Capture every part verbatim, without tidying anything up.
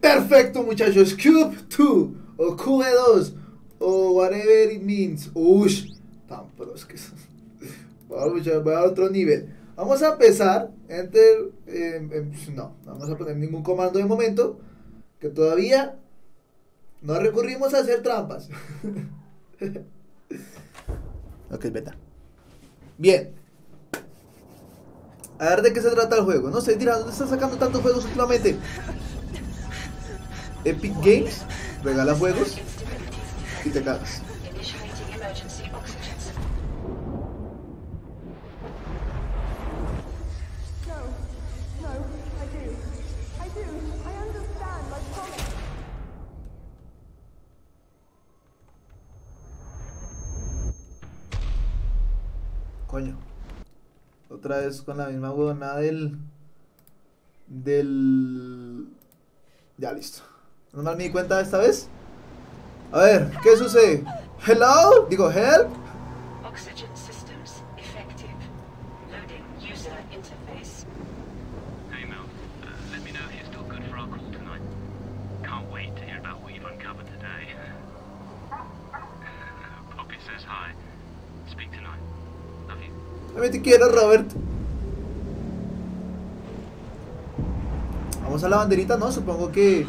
Perfecto, muchachos. Q U B E dos o Q U B E dos o whatever it means. Uy, tan pros que son. Voy a otro nivel. Vamos a empezar. Enter. Eh, eh, no, no vamos a poner ningún comando de momento. Que todavía no recurrimos a hacer trampas. Ok, beta. Bien. A ver de qué se trata el juego. No sé, dirá, ¿dónde están sacando tantos juegos últimamente? Epic Games regala juegos y te cagas. Coño, otra vez con la misma huevonada del... Del... Ya, listo. No me di cuenta esta vez. A ver, ¿qué sucede? Hello, digo help. Oxygen systems effective. Loading user interface. Hey Mel, uh, let me know if you're still good for our call tonight. Can't wait to hear about what you've uncovered today. Poppy says hi. Speak tonight. Love you. A mí te quiero, Robert. Vamos a la banderita, ¿no? Supongo que...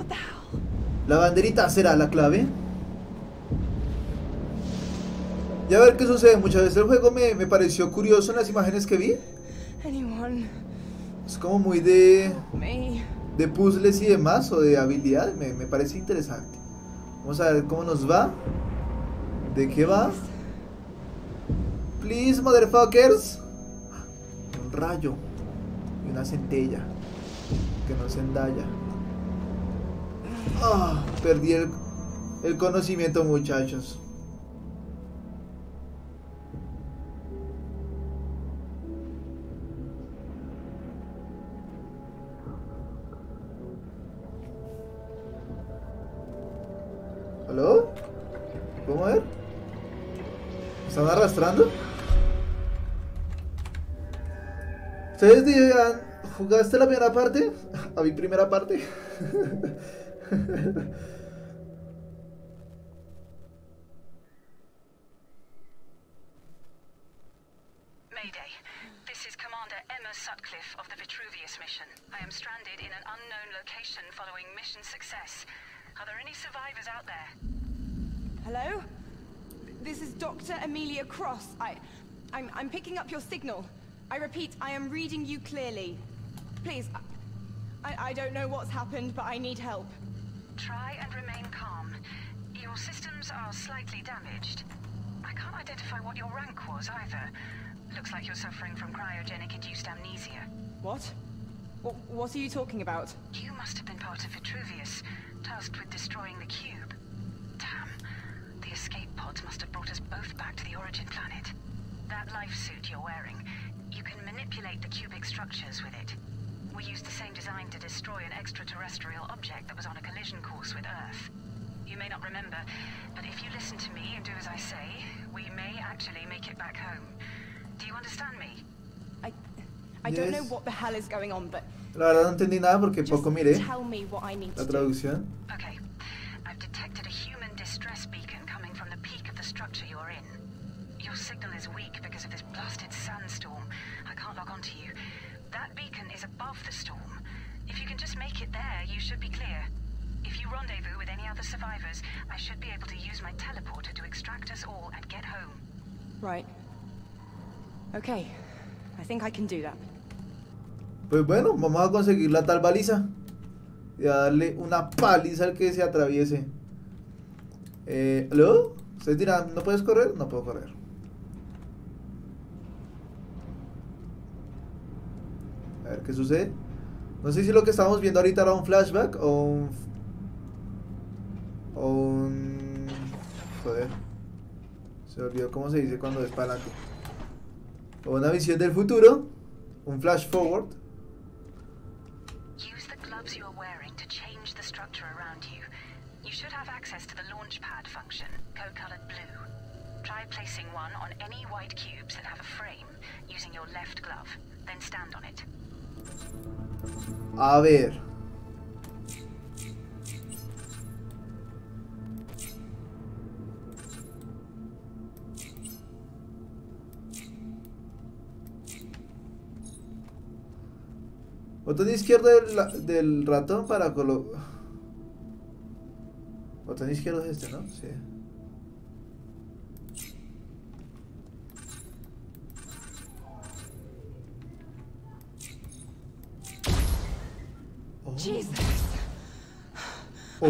La banderita será la clave. Y a ver qué sucede. Muchas veces el juego me, me pareció curioso en las imágenes que vi. Es como muy de... De puzzles y demás, o de habilidad. Me, me parece interesante. Vamos a ver cómo nos va. ¿De qué va? Please, motherfuckers. Un rayo y una centella que no se endalla. Oh, perdí el, el conocimiento, muchachos. ¿Aló? ¿Puedo ver? ¿Me están arrastrando? ¿Ustedes dirán, jugaste la primera parte? A mi primera parte. Mayday. This is Commander Emma Sutcliffe of the Vitruvius mission. I am stranded in an unknown location following mission success. Are there any survivors out there? Hello? This is Doctor Amelia Cross. I I'm I'm picking up your signal. I repeat, I am reading you clearly. Please, I I don't know what's happened, but I need help. Try and remain calm. Your systems are slightly damaged. I can't identify what your rank was either. Looks like you're suffering from cryogenic-induced amnesia. What? What? What are you talking about? You must have been part of Vitruvius, tasked with destroying the cube. Damn. The escape pods must have brought us both back to the origin planet. That life suit you're wearing, you can manipulate the cubic structures with it. We used the same design to destroy an extraterrestrial object that was on a collision course with Earth. You may not remember, but if you listen to me and do as I say, we may actually make it back home. Do you understand me? I, I yes. don't know what the hell is going on, but... La verdad no entendí nada porque poco miré la traducción. Okay, I've detected a human distress beacon coming from the peak of the structure you're in. Your signal is weak because of this blasted sandstorm. I can't log on to you. That beacon is above the storm. If you can just make it there, you should be clear. If you rendezvous with any other survivors, I should be able to use my teleporter to extract us all and get home. Right. Okay. I think I can do that. Pues bueno, vamos a conseguir la tal baliza y a darle una paliza al que se atraviese. Eh, ¿aló? Ustedes dirán, ¿no puedes correr? No puedo correr. A ver qué sucede. No sé si lo que estábamos viendo ahorita era un flashback o un... O un... Joder. Se olvidó cómo se dice cuando es para adelante. O una visión del futuro. Un flash forward. Use the gloves you are wearing to change the structure around you. You should have access to the launch pad function, code colored blue. Try placing one on any white cubes that have a frame using your left glove, then stand on it. A ver. Botón izquierdo del, del ratón para colocar. Botón izquierdo es este, ¿no? Sí. Jesus. I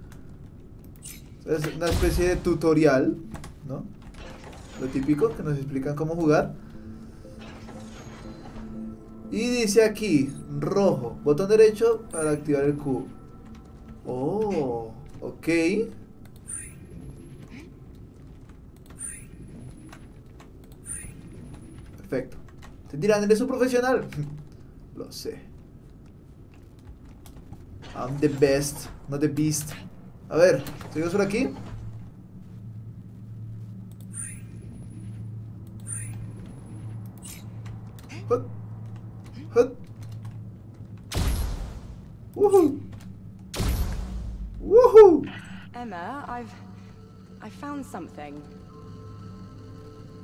Es una especie de tutorial, ¿no? Lo típico, que nos explican cómo jugar. Y dice aquí, rojo, botón derecho para activar el cubo. Oh, ok. Perfecto. Te dirán, ¿eres un profesional? Lo sé. I'm the best, not the beast. A ver, seguimos por aquí. Hut. Hut. Woohoo. Woohoo. Emma, I've I found something.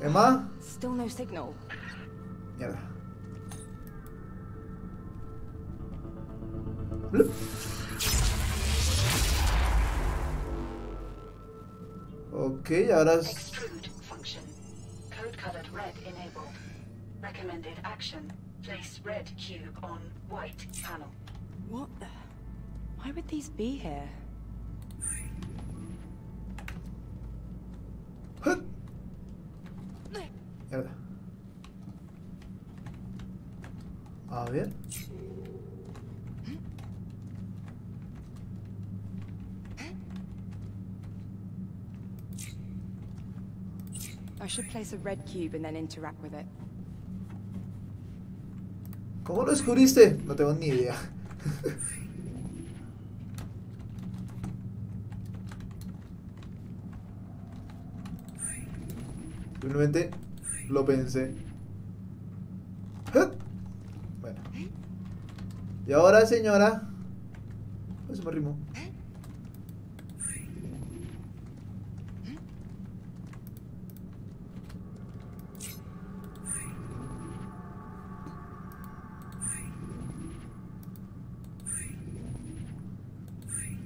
Emma? Still no signal. Mierda. Blup. Ok, ahora es... Extrude function. Code colored red enabled. Recommended action. Place red cube on white panel. What the? Why would these be here? Huh. A ver. I should place a red cube and then interact with it. ¿Cómo lo descubriste? No tengo ni idea. Simplemente lo pensé. Bueno. Y ahora, señora. Eso me rimó.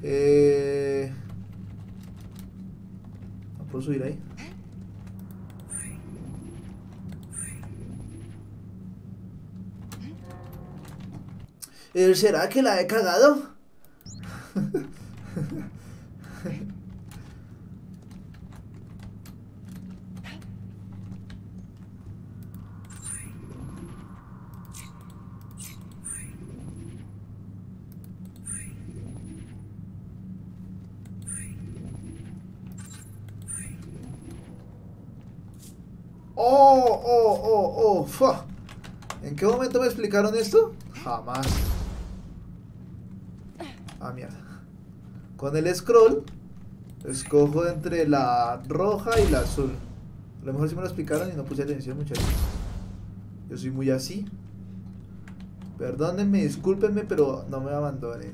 Eh... ¿No puedo subir ahí? ¿Eh, será que la he cagado? Oh, oh, oh, oh. ¿En qué momento me explicaron esto? Jamás. Ah, mierda. Con el scroll escojo entre la roja y la azul. A lo mejor sí me lo explicaron y no puse atención, muchachos. Yo soy muy así. Perdónenme, discúlpenme, pero no me abandonen.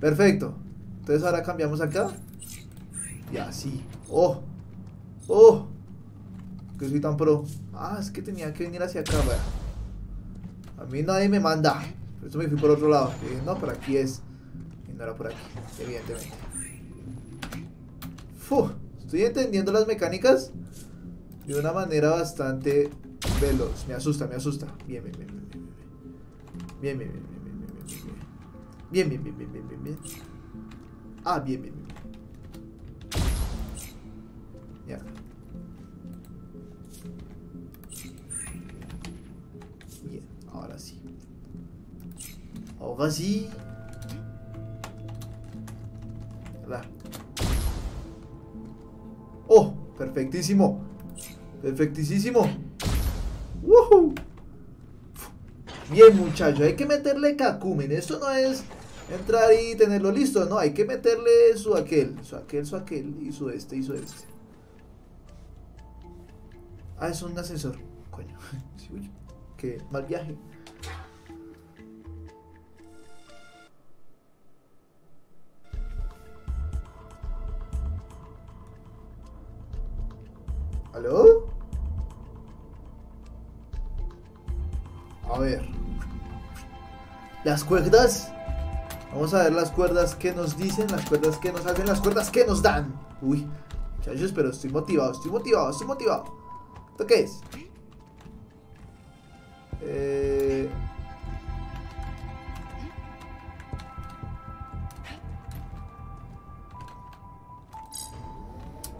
Perfecto. Entonces ahora cambiamos acá. Y así. Oh, oh. Que soy tan pro. Ah, es que tenía que venir hacia acá, vaya. A mí nadie me manda. Por eso me fui por otro lado. Y dije, no, por aquí es. Y no era por aquí, evidentemente. Fuh, estoy entendiendo las mecánicas de una manera bastante veloz. Me asusta, me asusta. Bien, bien, bien, bien, bien, bien, bien, bien, bien, bien, bien, bien, bien, bien, bien, bien, bien, bien. Ah, bien, bien, bien. Ya. Alors, vas-y. Là. Oh, perfectísimo. Perfectísimo. ¡Woohoo! Bien, muchachos, hay que meterle cacumen. Esto no es entrar y tenerlo listo, no, hay que meterle su aquel, su aquel, su aquel, y su este, y su este. Ah, es un ascensor. Coño, qué mal viaje. ¿Aló? A ver. Las cuerdas. Vamos a ver las cuerdas que nos dicen, las cuerdas que nos hacen, las cuerdas que nos dan. Uy, muchachos, pero estoy motivado, estoy motivado, estoy motivado. ¿Esto qué es? Eh...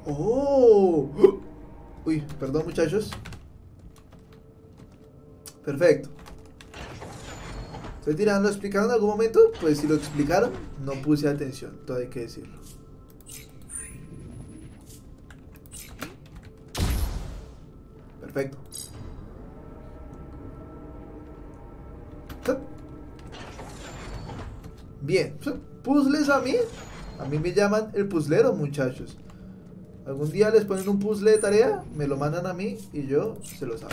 Oh. Uy, perdón, muchachos. Perfecto. Estoy tirando, ¿lo explicaron en algún momento? Pues si lo explicaron, no puse atención, todo hay que decirlo. Perfecto. Bien, puzzles a mí. A mí me llaman el puzzlero, muchachos. Algún día les ponen un puzzle de tarea, me lo mandan a mí y yo se los hago.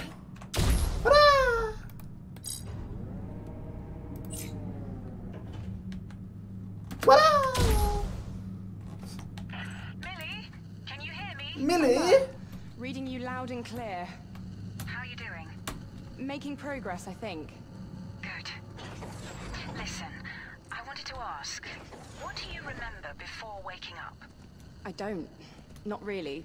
And clear. How are you doing? Making progress, I think. Good. Listen, I wanted to ask, what do you remember before waking up? I don't. Not really.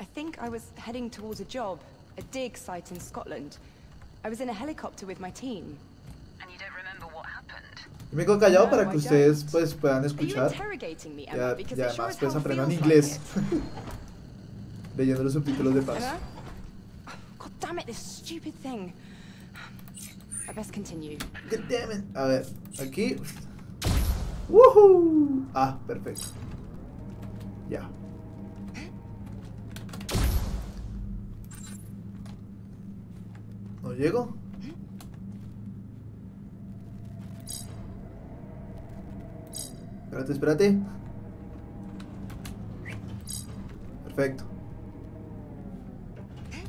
I think I was heading towards a job, a dig site in Scotland. I was in a helicopter with my team. And you don't remember what happened? Me quedo callado para que ustedes pues puedan escuchar. Ya, ya más pues aprendan inglés. Leyendo los subtítulos de paso. God damn it, this stupid thing. I best continue. God damn it. A ver, aquí. Woohoo. Ah, perfecto. Ya. No llego. Espérate, espérate. Perfecto.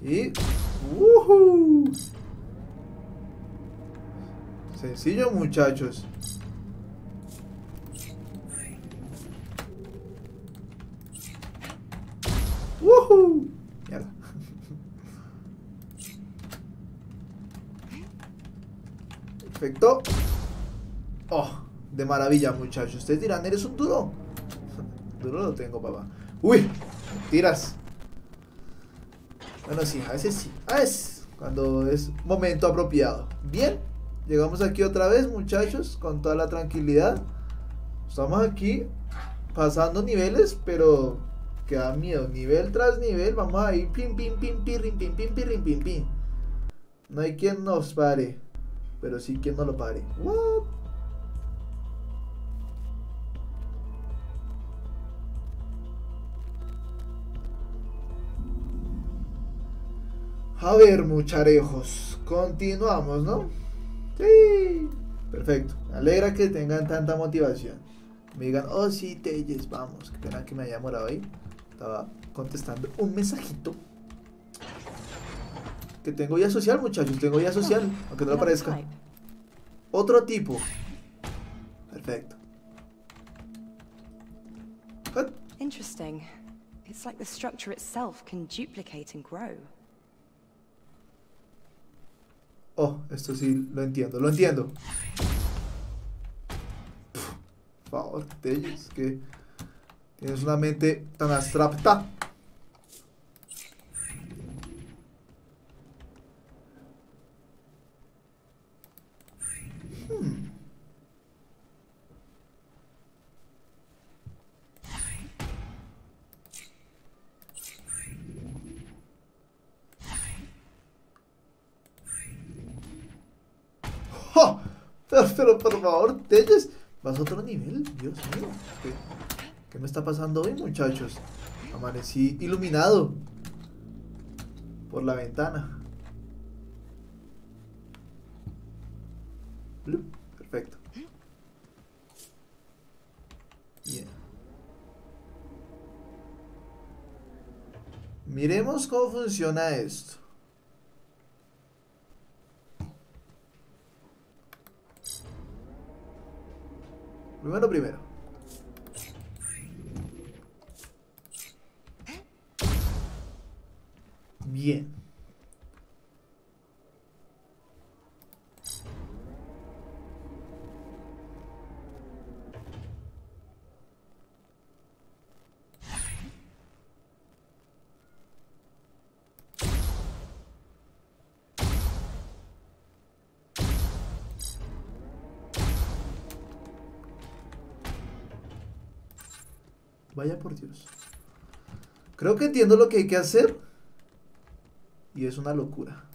Y... ¡Woohoo! Sencillo, muchachos. ¡Woohoo! Mierda. Perfecto. ¡Oh! De maravilla, muchachos. Ustedes dirán, eres un duro. Duro lo tengo, papá. ¡Uy! Tiras. Bueno, sí, a veces sí, a veces, cuando es momento apropiado. Bien, llegamos aquí otra vez, muchachos, con toda la tranquilidad. Estamos aquí pasando niveles, pero que da miedo, nivel tras nivel. Vamos a ir pim, pim, pim, pim, pim, pim, pim, pim, pim. No hay quien nos pare, pero sí quien nos lo pare. What? A ver, mucharejos, continuamos, ¿no? Sí, perfecto. Me alegra que tengan tanta motivación. Me digan, oh sí, Telles, vamos. Qué pena que me haya morado ahí. Estaba contestando un mensajito que tengo ya social, muchachos. Tengo ya social, aunque no lo parezca. Otro tipo. Perfecto. Interesting. It's like the structure itself can duplicate and grow. Oh, esto sí, lo entiendo, lo entiendo. Pff, por favor, Telles, que tienes una mente tan abstracta. Hmm. Pero, pero por favor, Telles, vas a otro nivel. Dios mío, ¿qué, qué me está pasando hoy, muchachos? Amanecí iluminado por la ventana. Perfecto. Bien. Miremos cómo funciona esto. Primero, primero. Bien. Vaya por Dios. Creo que entiendo lo que hay que hacer. Y es una locura.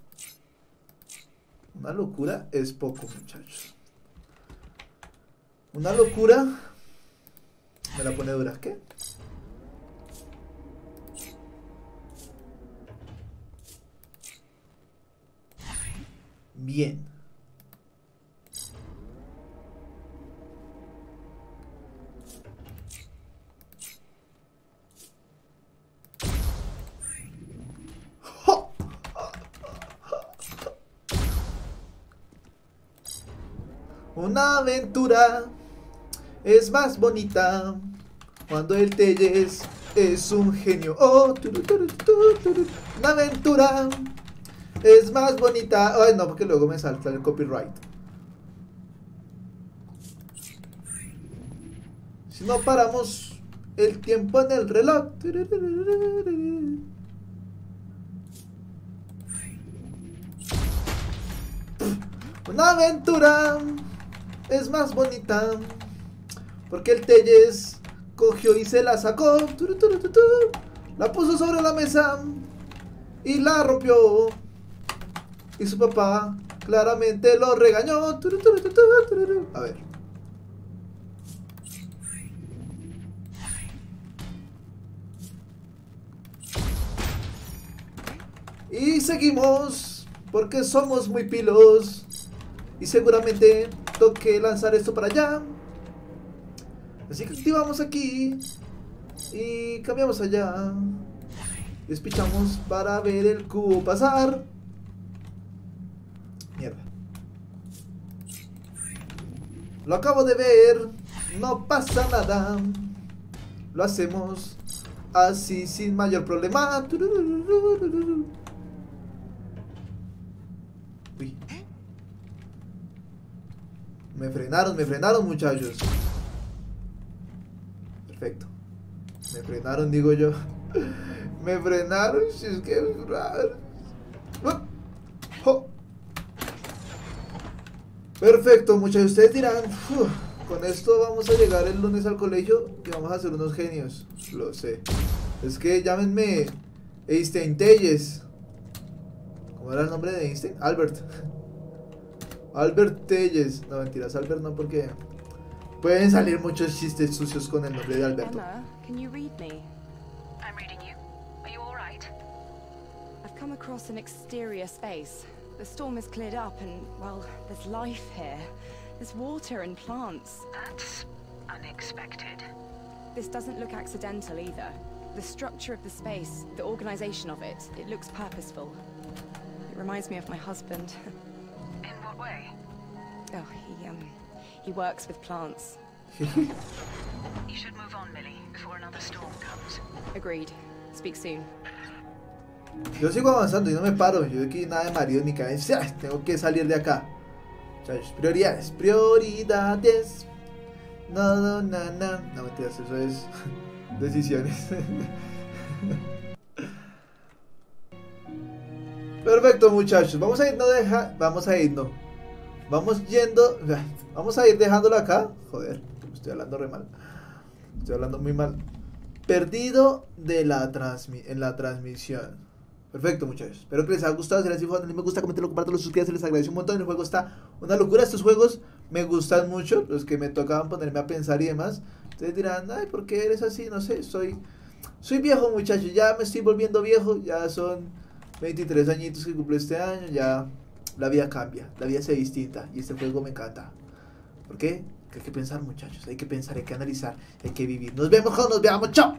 Una locura es poco, muchachos. Una locura. Me la pone dura. ¿Qué? Bien. Una aventura es más bonita cuando el Telles es un genio. Oh, turu, turu, turu, turu. Una aventura es más bonita. Ay, no, porque luego me salta el copyright. Si no paramos el tiempo en el reloj. Una aventura es más bonita porque el Telles cogió y se la sacó, turu, turu, turu, la puso sobre la mesa y la rompió, y su papá claramente lo regañó, turu, turu, turu, turu. A ver. Y seguimos porque somos muy pilos. Y seguramente toque lanzar esto para allá. Así que activamos aquí y cambiamos allá. Despichamos para ver el cubo pasar. Mierda. Lo acabo de ver. No pasa nada. Lo hacemos así sin mayor problema. Uy. Me frenaron, me frenaron, muchachos. Perfecto. Me frenaron, digo yo. Me frenaron, si es que es raro. ¡Oh! Perfecto, muchachos. Ustedes dirán, con esto vamos a llegar el lunes al colegio y vamos a ser unos genios. Lo sé. Es que llámenme Einstein Telles. ¿Cómo era el nombre de Einstein? Albert. Albert Telles. No, mentiras, Albert no, porque pueden salir muchos chistes sucios con el nombre de Alberto. Emma, can you read me? I'm reading you. Are you all right? I've come across an exterior space. The storm has cleared up and, well, there's life here. There's water and plants. That's unexpected. This doesn't look accidental either. The structure of the space, the organization of it, it looks purposeful. It reminds me of my husband. Way. Oh, he, um, he works with plants. You should move on, Millie, before another storm comes. Agreed. Speak soon. Yo sigo avanzando y no me paro. Yo aquí nada de marido ni cabeza. Tengo que salir de acá. Muchachos, prioridades, prioridades. No, no, no, no. No, mentiras, eso es decisiones. Perfecto, muchachos. Vamos a ir, no deja. Vamos a ir, no. Vamos yendo. Vamos a ir dejándola acá. Joder, estoy hablando re mal. Estoy hablando muy mal. Perdido de la transmi en la transmisión. Perfecto, muchachos. Espero que les haya gustado. Si les ha gustado, denle me gusta, comentenlo, compartanlo, suscríbanse. Les agradezco un montón. El juego está una locura. Estos juegos me gustan mucho. Los que me tocaban ponerme a pensar y demás. Ustedes dirán, ay, ¿por qué eres así? No sé, soy soy viejo, muchachos. Ya me estoy volviendo viejo. Ya son veintitrés añitos que cumplo este año. Ya la vida cambia. La vida se distinta. Y este juego me encanta. ¿Por qué? Porque hay que pensar, muchachos. Hay que pensar, hay que analizar, hay que vivir. Nos vemos, nos veamos. ¡Chao!